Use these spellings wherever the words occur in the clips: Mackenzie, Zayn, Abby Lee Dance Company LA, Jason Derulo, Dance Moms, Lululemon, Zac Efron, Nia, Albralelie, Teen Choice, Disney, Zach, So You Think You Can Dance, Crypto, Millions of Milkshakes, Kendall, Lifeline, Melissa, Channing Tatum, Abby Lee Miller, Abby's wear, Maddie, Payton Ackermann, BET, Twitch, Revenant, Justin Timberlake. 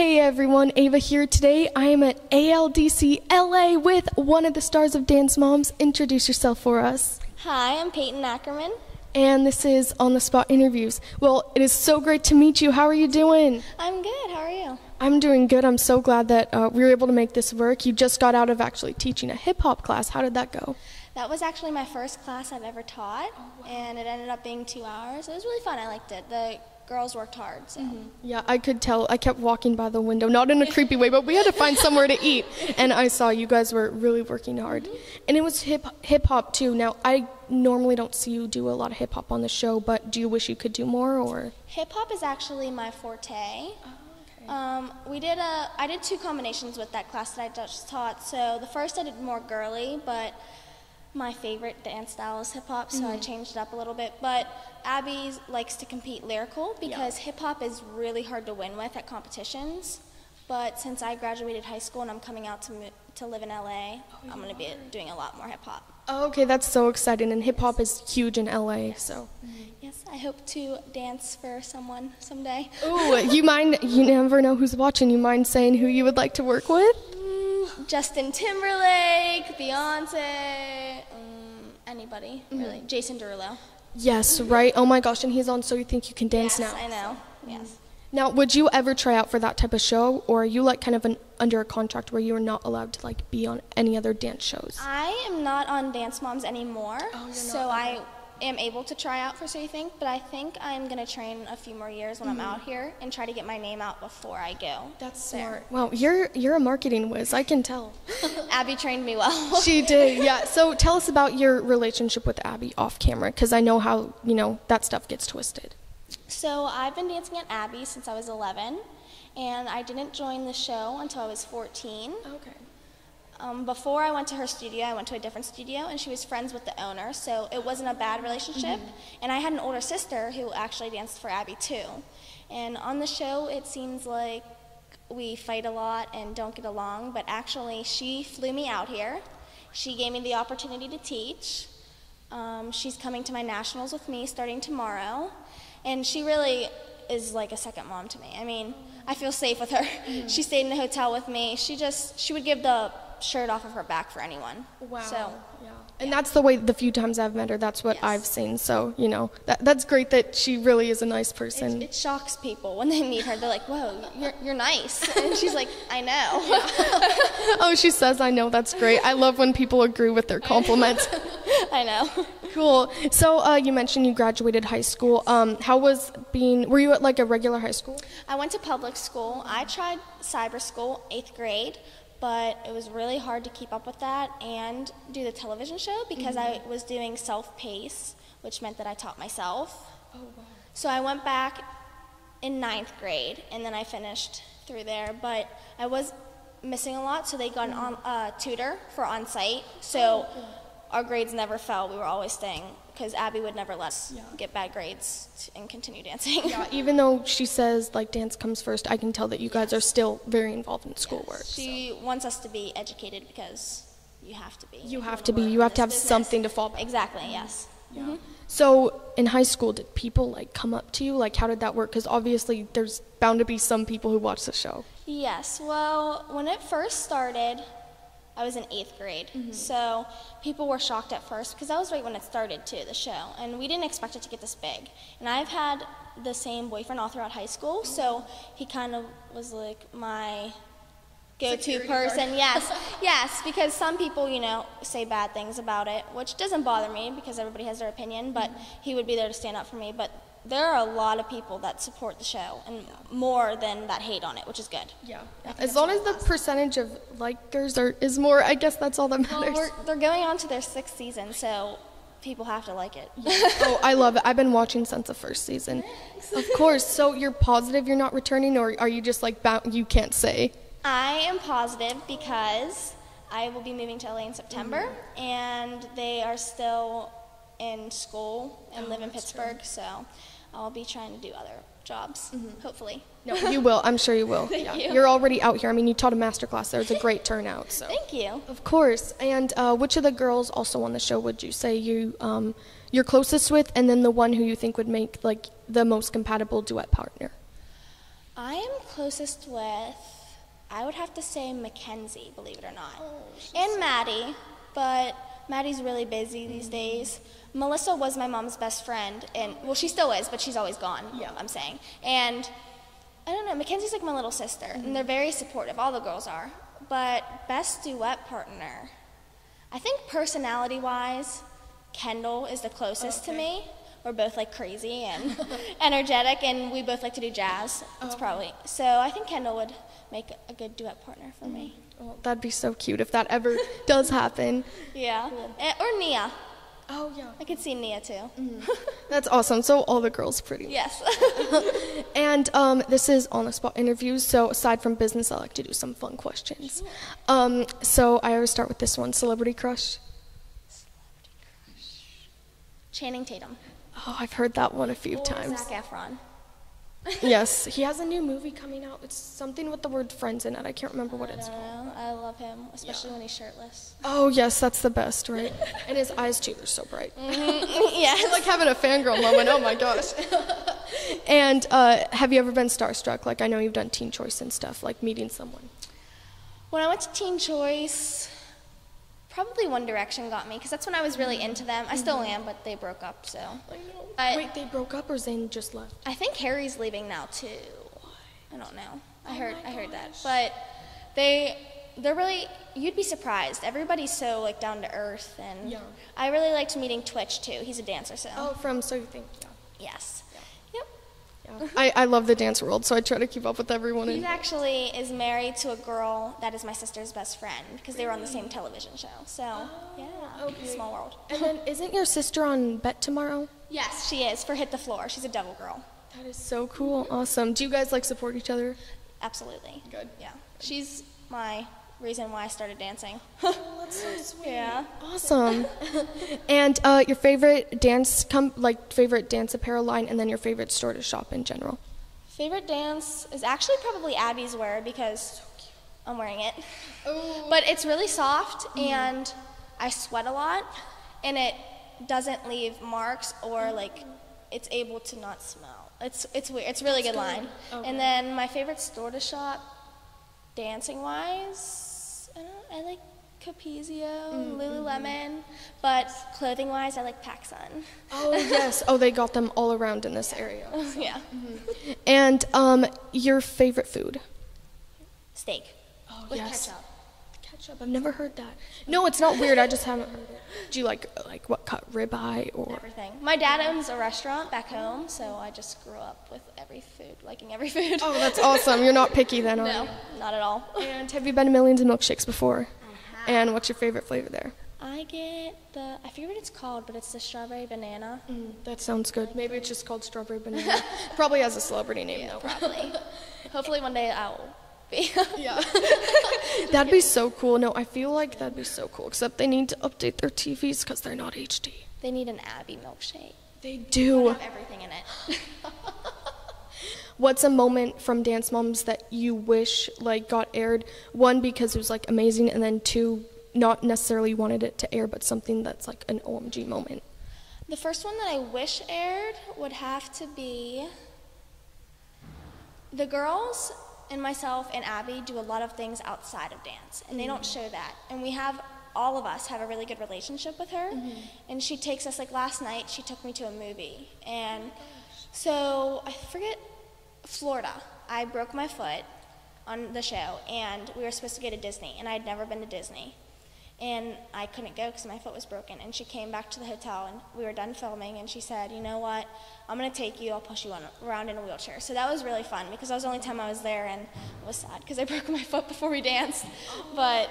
Hey everyone, Ava here. Today I am at ALDC LA with one of the stars of Dance Moms. Introduce yourself for us. Hi, I'm Payton Ackermann. And this is On The Spot Interviews. Well, it is so great to meet you. How are you doing? I'm good. How are you? I'm doing good. I'm so glad that we were able to make this work. You just got out of actually teaching a hip-hop class. How did that go? That was actually my first class I've ever taught, and it ended up being 2 hours. It was really fun. I liked it. The girls worked hard, so. Yeah, I could tell. I kept walking by the window, not in a creepy way, but we had to find somewhere to eat, and I saw you guys were really working hard. And it was hip-hop, too. Now, I normally don't see you do a lot of hip-hop on the show, but do you wish you could do more, or? Hip-hop is actually my forte. Oh, okay. I did two combinations with that class that I just taught. So the first I did more girly, but my favorite dance style is hip-hop, so I changed it up a little bit. But Abby likes to compete lyrical because hip-hop is really hard to win with at competitions. But since I graduated high school and I'm coming out to live in LA, I'm going to be doing a lot more hip-hop. Oh, okay, that's so exciting, and hip-hop is huge in LA, so. Yes, I hope to dance for someone someday. Ooh, you never know who's watching. You mind saying who you would like to work with? Justin Timberlake, Beyonce, anybody, really. Jason Derulo. Yes, right? Oh my gosh, and he's on So You Think You Can Dance now. Yes, I know, yes. Now, would you ever try out for that type of show, or are you like kind of under a contract where you are not allowed to like be on any other dance shows? I am not on Dance Moms anymore, so I am able to try out for So You Think, but I think I'm going to train a few more years when I'm out here and try to get my name out before I go. That's smart. Wow, you're a marketing whiz, I can tell. Abby trained me well. She did, yeah. So tell us about your relationship with Abby off camera, because I know how, you know, that stuff gets twisted. So I've been dancing at Abby since I was 11, and I didn't join the show until I was 14. Okay. Before I went to her studio, I went to a different studio, and she was friends with the owner, so it wasn't a bad relationship. And I had an older sister who actually danced for Abby, too. And on the show, it seems like we fight a lot and don't get along, but actually, she flew me out here. She gave me the opportunity to teach. She's coming to my nationals with me starting tomorrow, and she really is like a second mom to me. I mean, I feel safe with her. She stayed in a hotel with me. She would give the shirt off of her back for anyone. Wow. So, yeah. And that's the way, the few times I've met her, that's what I've seen. So, you know, that's great that she really is a nice person. It shocks people when they meet her. They're like, whoa, you're nice. And she's like, I know. Oh, she says, I know. That's great. I love when people agree with their compliments. I know. Cool. So you mentioned you graduated high school. How was were you at like a regular high school? I went to public school. I tried cyber school, 8th grade. But it was really hard to keep up with that and do the television show because I was doing self-pace, which meant that I taught myself. Oh, wow. So I went back in 9th grade, and then I finished through there. But I was missing a lot, so they got a tutor for on-site. So our grades never fell. We were always staying, because Abby would never let us get bad grades and continue dancing. Yeah, even though she says like dance comes first, I can tell that you guys are still very involved in schoolwork. She wants us to be educated because you have to be. You have to be. You have to have something to fall back. Exactly. Yes. Yeah. So in high school, did people like come up to you? Like, how did that work? Because obviously, there's bound to be some people who watch the show. Yes. Well, when it first started, I was in 8th grade, so people were shocked at first because that was right when it started too, the show, and we didn't expect it to get this big. And I've had the same boyfriend all throughout high school, so he kind of was like my go-to person. Yes, yes, because some people, you know, say bad things about it, which doesn't bother me because everybody has their opinion, but he would be there to stand up for me. But there are a lot of people that support the show, and more than that hate on it, which is good. Yeah, as long as the percentage of likers is more, I guess that's all that matters. Well, they're going on to their 6th season, so people have to like it. Yeah. Oh, I love it. I've been watching since the first season. Of course. So you're positive you're not returning, or are you just like, you can't say? I am positive because I will be moving to LA in September, and they are still in school and live in Pittsburgh, so I'll be trying to do other jobs, hopefully. No, you will. I'm sure you will. Thank you. You're already out here. I mean, you taught a master class. There was a great turnout. So. Thank you. Of course. And which of the girls also on the show would you say you're closest with, and then the one who you think would make like the most compatible duet partner? I am closest with, I would have to say Mackenzie, believe it or not. Oh, and Maddie, but Maddie's really busy these days. Melissa was my mom's best friend, and well, she still is, but she's always gone, yeah. I'm saying. And I don't know, Mackenzie's like my little sister, and they're very supportive, all the girls are. But best duet partner, I think personality-wise, Kendall is the closest to me. We're both like crazy and energetic, and we both like to do jazz. That's probably, so I think Kendall would make a good duet partner for me. Well, that'd be so cute if that ever does happen. Yeah, cool. Or Nia. Oh yeah, I could see Nia too. That's awesome. So all the girls pretty much. Yes. And this is On The Spot Interviews, so aside from business, I like to do some fun questions. So I always start with this one, celebrity crush. Channing Tatum. Oh, I've heard that one a few times. Zac Efron. Yes, he has a new movie coming out. It's something with the word friends in it. I can't remember what it's called. I love him, especially when he's shirtless. Oh, yes, that's the best, right? And his eyes, too, they're so bright. Yeah. It's like having a fangirl moment. Oh, my gosh. And have you ever been starstruck? Like, I know you've done Teen Choice and stuff, like meeting someone. When I went to Teen Choice, probably One Direction got me, because that's when I was really into them. I still am, but they broke up, so. I know. Wait, they broke up or Zayn just left? I think Harry's leaving now too. What? I don't know. I heard that. But they're really, you'd be surprised. Everybody's so like down to earth, and I really liked meeting Twitch too. He's a dancer, so. Oh, from So You Think You Can Dance. Yes. I love the dance world, so I try to keep up with everyone. He actually is married to a girl that is my sister's best friend, because they were on the same television show. So, small world. And then isn't your sister on BET tomorrow? Yes, she is, for Hit the Floor. She's a devil girl. That is so cool. Awesome. Do you guys, like, support each other? Absolutely. Good. Yeah. Good. She's my reason why I started dancing. Oh, that's so sweet. Yeah. Awesome. And your favorite dance, favorite dance apparel line, and then your favorite store to shop in general. Favorite dance is actually probably Abby's Wear, because I'm wearing it. Oh. But it's really soft, and I sweat a lot, and it doesn't leave marks or like it's able to not smell. It's weird. It's really good line. Okay. And then my favorite store to shop, dancing wise, I like Capezio, Lululemon, but clothing-wise, I like PacSun. Oh, yes. Oh, they got them all around in this area. So. Yeah. And your favorite food? Steak. Oh, with ketchup. Ketchup. I've never heard that. No, it's not weird. I just haven't heard it. Do you like what cut, ribeye or? Everything. My dad owns a restaurant back home, so I just grew up with every food, liking every food. Oh, that's awesome. You're not picky then, are you? No, not at all. And have you been to Millions of Milkshakes before? And what's your favorite flavor there? I get I forget what it's called, but it's the strawberry banana. That sounds good. Maybe it's just called strawberry banana. Probably has a celebrity name though. Probably. Hopefully one day I'll be. Yeah. That'd be so cool. No, I feel like that'd be so cool, except they need to update their TVs because they're not HD. They need an Abby milkshake. They do. They have everything in it. What's a moment from Dance Moms that you wish got aired? One, because it was amazing, and then two, not necessarily wanted it to air, but something that's an OMG moment. The first one that I wish aired would have to be, the girls and myself and Abby do a lot of things outside of dance, and they don't show that. And we have, all of us have a really good relationship with her, and she takes us, last night she took me to a movie, and so I forget, Florida. I broke my foot on the show, and we were supposed to go to Disney, and I had never been to Disney, and I couldn't go because my foot was broken. And she came back to the hotel, and we were done filming, and she said, you know what, I'm going to take you, I'll push you around in a wheelchair. So that was really fun, because that was the only time I was there, and it was sad because I broke my foot before we danced. But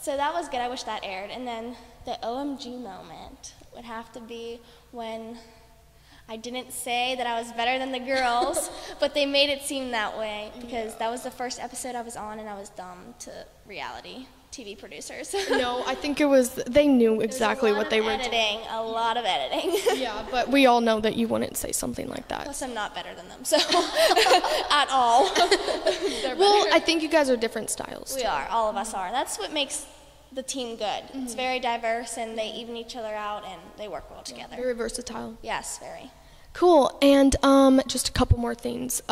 so that was good. I wish that aired. And then the OMG moment would have to be when I didn't say that I was better than the girls, but they made it seem that way, because that was the first episode I was on, and I was dumb to reality TV producers. No, I think it was, they knew exactly what they were doing. A lot of editing. Yeah, but we all know that you wouldn't say something like that. Plus, I'm not better than them, so, at all. Well, I think you guys are different styles. We are, all of us are. That's what makes the team good. It's very diverse, and they even each other out, and they work well together. Very versatile. Yes, very. Cool. And just a couple more things.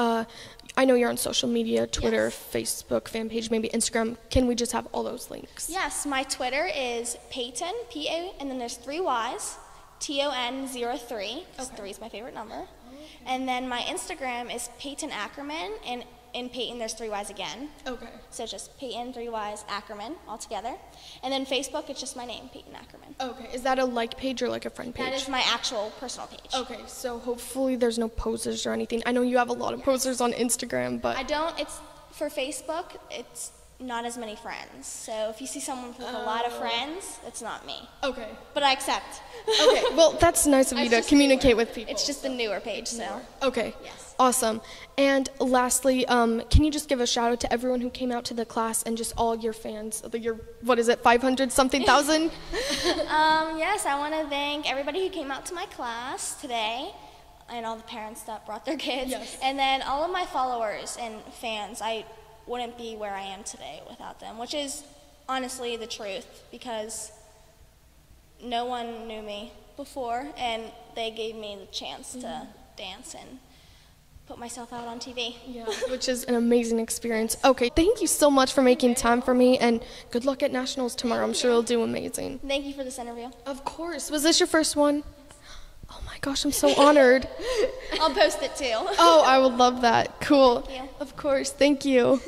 I know you're on social media, Twitter, yes. Facebook, fan page, maybe Instagram. Can we just have all those links? Yes, my Twitter is Payton, P-A, and then there's three Y's, T-O-N-03, because okay. 3 is my favorite number. Okay. And then my Instagram is Payton Ackermann, and in Payton there's three Y's again. Okay. So just Payton, three Y's, Ackermann, all together. And then Facebook, it's just my name, Payton Ackermann. Okay, is that a like page or like a friend page? That is my actual personal page. Okay, so hopefully there's no posers or anything. I know you have a lot of yes. posers on Instagram, but. I don't, it's, for Facebook, it's not as many friends. So if you see someone with a lot of friends, it's not me. Okay. But I accept. Okay, well, that's nice of you to communicate newer. With people. It's just so. The newer page, so. Newer. Okay. Yes. Awesome. And lastly, can you just give a shout out to everyone who came out to the class and just all your fans, your, what is it, 500 something thousand? Yes, I want to thank everybody who came out to my class today and all the parents that brought their kids. Yes. And then all of my followers and fans. I wouldn't be where I am today without them, which is honestly the truth, because no one knew me before and they gave me the chance mm-hmm. to dance and put myself out on TV. Yeah, which is an amazing experience. Okay, thank you so much for making time for me, and good luck at Nationals tomorrow. I'm sure you'll do amazing. Thank you for this interview. Of course. Was this your first one? Oh my gosh, I'm so honored. I'll post it too. Oh, I would love that. Cool. Thank you. Of course. Thank you.